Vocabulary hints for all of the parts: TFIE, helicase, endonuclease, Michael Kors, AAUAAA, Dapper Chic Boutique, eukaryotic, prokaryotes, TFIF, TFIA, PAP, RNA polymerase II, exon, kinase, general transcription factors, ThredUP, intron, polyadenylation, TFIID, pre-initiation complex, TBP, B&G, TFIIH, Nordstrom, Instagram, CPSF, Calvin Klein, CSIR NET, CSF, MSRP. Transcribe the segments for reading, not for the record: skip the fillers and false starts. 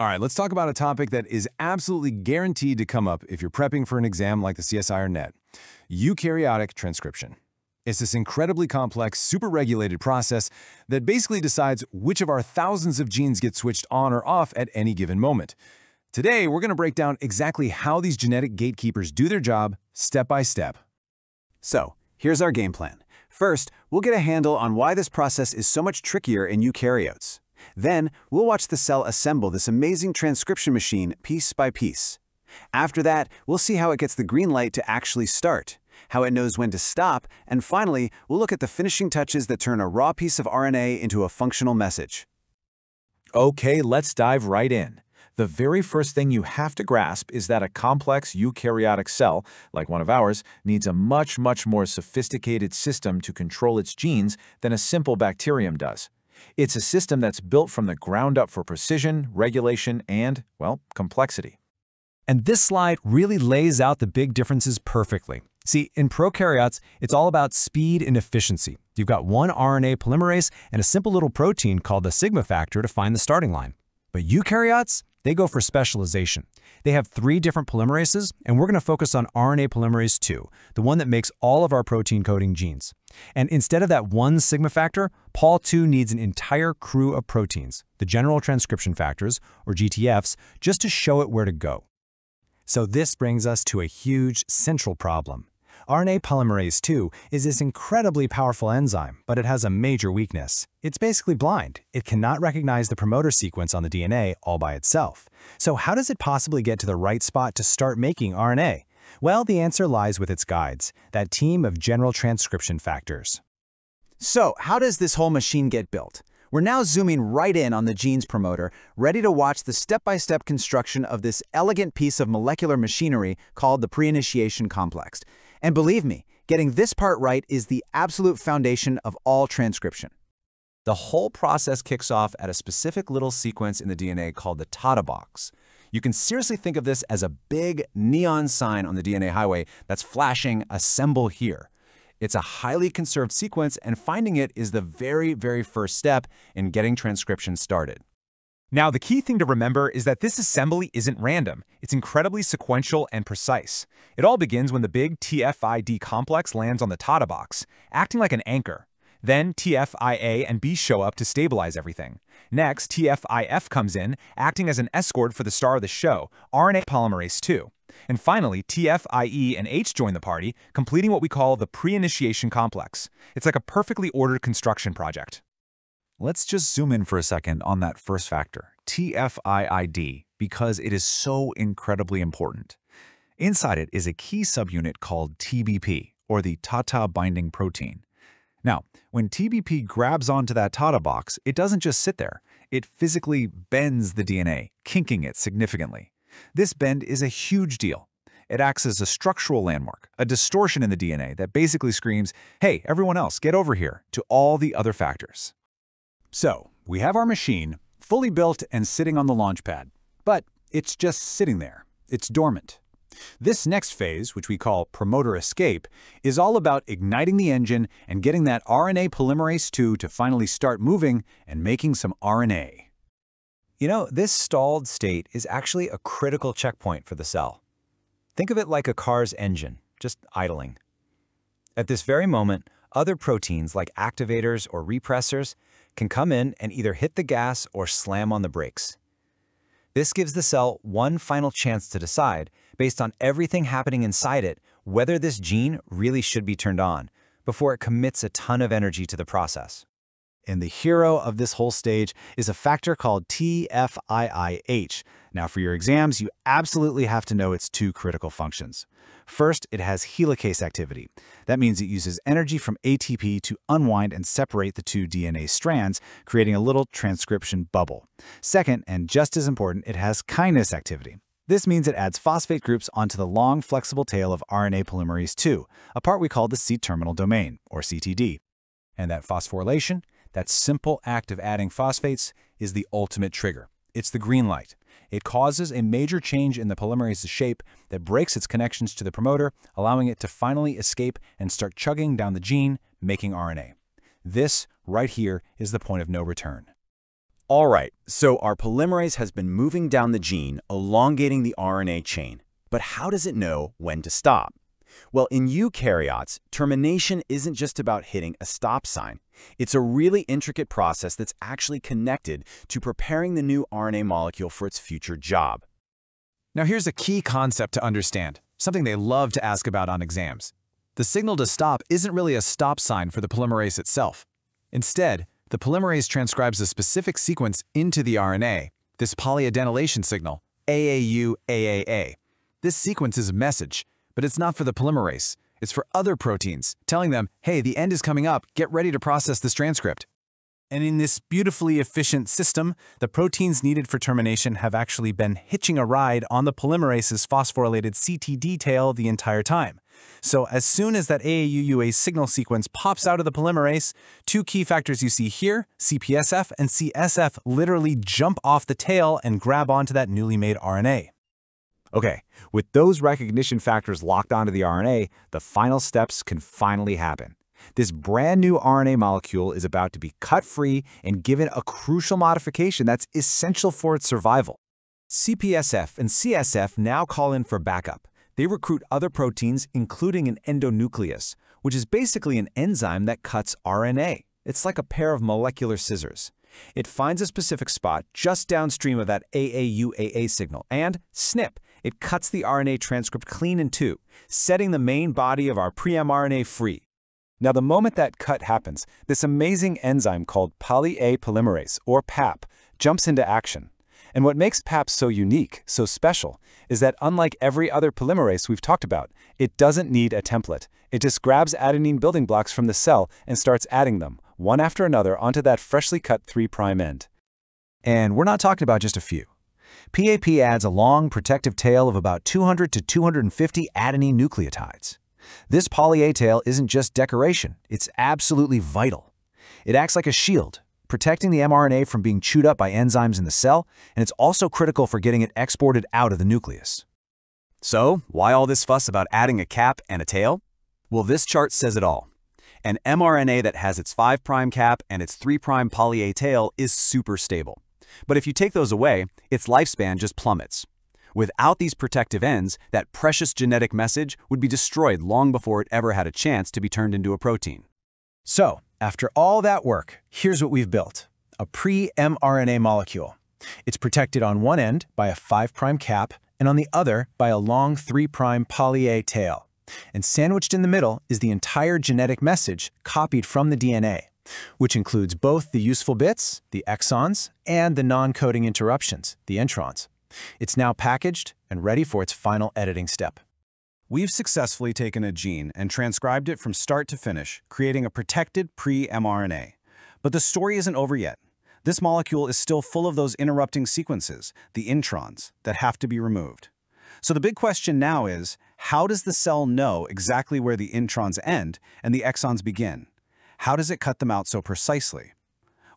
All right, let's talk about a topic that is absolutely guaranteed to come up if you're prepping for an exam like the CSIR NET, eukaryotic transcription. It's this incredibly complex, super-regulated process that basically decides which of our thousands of genes get switched on or off at any given moment. Today, we're going to break down exactly how these genetic gatekeepers do their job step by step. So, here's our game plan. First, we'll get a handle on why this process is so much trickier in eukaryotes. Then, we'll watch the cell assemble this amazing transcription machine piece by piece. After that, we'll see how it gets the green light to actually start, how it knows when to stop, and finally, we'll look at the finishing touches that turn a raw piece of RNA into a functional message. Okay, let's dive right in. The very first thing you have to grasp is that a complex eukaryotic cell, like one of ours, needs a much more sophisticated system to control its genes than a simple bacterium does. It's a system that's built from the ground up for precision, regulation, and, well, complexity. And this slide really lays out the big differences perfectly. See, in prokaryotes, it's all about speed and efficiency. You've got one RNA polymerase and a simple little protein called the sigma factor to find the starting line. But eukaryotes, they go for specialization. They have 3 different polymerases, and we're going to focus on RNA polymerase II, the one that makes all of our protein-coding genes. And instead of that one sigma factor, Pol II needs an entire crew of proteins, the general transcription factors, or GTFs, just to show it where to go. So this brings us to a huge central problem. RNA polymerase II is this incredibly powerful enzyme, but it has a major weakness. It's basically blind. It cannot recognize the promoter sequence on the DNA all by itself. So how does it possibly get to the right spot to start making RNA? Well, the answer lies with its guides, that team of general transcription factors. So how does this whole machine get built? We're now zooming right in on the genes promoter, ready to watch the step-by-step construction of this elegant piece of molecular machinery called the pre-initiation complex. And believe me, getting this part right is the absolute foundation of all transcription. The whole process kicks off at a specific little sequence in the DNA called the TATA box. You can seriously think of this as a big neon sign on the DNA highway that's flashing, "Assemble here." It's a highly conserved sequence, and finding it is the very first step in getting transcription started. Now, the key thing to remember is that this assembly isn't random. It's incredibly sequential and precise. It all begins when the big TFIID complex lands on the TATA box, acting like an anchor. Then TFIA and B show up to stabilize everything. Next, TFIF comes in, acting as an escort for the star of the show, RNA polymerase II. And finally, TFIE and H join the party, completing what we call the pre-initiation complex. It's like a perfectly ordered construction project. Let's just zoom in for a second on that first factor, TFIID, because it is so incredibly important. Inside it is a key subunit called TBP, or the TATA binding protein. Now, when TBP grabs onto that TATA box, it doesn't just sit there. It physically bends the DNA, kinking it significantly. This bend is a huge deal. It acts as a structural landmark, a distortion in the DNA that basically screams, "Hey, everyone else, get over here," to all the other factors. So, we have our machine, fully built and sitting on the launch pad. But it's just sitting there. It's dormant. This next phase, which we call promoter escape, is all about igniting the engine and getting that RNA polymerase II to finally start moving and making some RNA. You know, this stalled state is actually a critical checkpoint for the cell. Think of it like a car's engine, just idling. At this very moment, other proteins like activators or repressors can come in and either hit the gas or slam on the brakes. This gives the cell one final chance to decide, based on everything happening inside it, whether this gene really should be turned on, before it commits a ton of energy to the process. And the hero of this whole stage is a factor called TFIIH. Now, for your exams, you absolutely have to know its 2 critical functions. First, it has helicase activity. That means it uses energy from ATP to unwind and separate the 2 DNA strands, creating a little transcription bubble. Second, and just as important, it has kinase activity. This means it adds phosphate groups onto the long, flexible tail of RNA polymerase II, a part we call the C-terminal domain, or CTD. And that phosphorylation, that simple act of adding phosphates, is the ultimate trigger. It's the green light. It causes a major change in the polymerase's shape that breaks its connections to the promoter, allowing it to finally escape and start chugging down the gene, making RNA. This, right here, is the point of no return. All right, so our polymerase has been moving down the gene, elongating the RNA chain. But how does it know when to stop? Well, in eukaryotes, termination isn't just about hitting a stop sign. It's a really intricate process that's actually connected to preparing the new RNA molecule for its future job. Now here's a key concept to understand, something they love to ask about on exams. The signal to stop isn't really a stop sign for the polymerase itself. Instead, the polymerase transcribes a specific sequence into the RNA, this polyadenylation signal, AAUAAA. This sequence is a message, but it's not for the polymerase. It's for other proteins, telling them, hey, the end is coming up, get ready to process this transcript. And in this beautifully efficient system, the proteins needed for termination have actually been hitching a ride on the polymerase's phosphorylated CTD tail the entire time. So as soon as that AAUAA signal sequence pops out of the polymerase, two key factors you see here, CPSF and CSF, literally jump off the tail and grab onto that newly made RNA. Okay, with those recognition factors locked onto the RNA, the final steps can finally happen. This brand new RNA molecule is about to be cut free and given a crucial modification that's essential for its survival. CPSF and CSF now call in for backup. They recruit other proteins, including an endonuclease, which is basically an enzyme that cuts RNA. It's like a pair of molecular scissors. It finds a specific spot just downstream of that AAUAA signal, and snip, it cuts the RNA transcript clean in two, setting the main body of our pre-mRNA free. Now, the moment that cut happens, this amazing enzyme called poly-A polymerase, or PAP, jumps into action. And what makes PAP so unique, so special, is that unlike every other polymerase we've talked about, it doesn't need a template. It just grabs adenine building blocks from the cell and starts adding them, one after another, onto that freshly cut 3' end. And we're not talking about just a few. PAP adds a long, protective tail of about 200 to 250 adenine nucleotides. This poly-A tail isn't just decoration, it's absolutely vital. It acts like a shield, protecting the mRNA from being chewed up by enzymes in the cell, and it's also critical for getting it exported out of the nucleus. So, why all this fuss about adding a cap and a tail? Well, this chart says it all. An mRNA that has its 5' cap and its 3' poly-A tail is super stable. But if you take those away, its lifespan just plummets. Without these protective ends, that precious genetic message would be destroyed long before it ever had a chance to be turned into a protein. So, after all that work, here's what we've built, a pre-mRNA molecule. It's protected on one end by a 5' cap and on the other by a long 3' poly-A tail. And sandwiched in the middle is the entire genetic message copied from the DNA, which includes both the useful bits, the exons, and the non-coding interruptions, the introns. It's now packaged and ready for its final editing step. We've successfully taken a gene and transcribed it from start to finish, creating a protected pre-mRNA. But the story isn't over yet. This molecule is still full of those interrupting sequences, the introns, that have to be removed. So the big question now is, how does the cell know exactly where the introns end and the exons begin? How does it cut them out so precisely?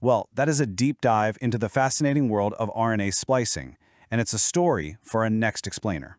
Well, that is a deep dive into the fascinating world of RNA splicing, and it's a story for a next explainer.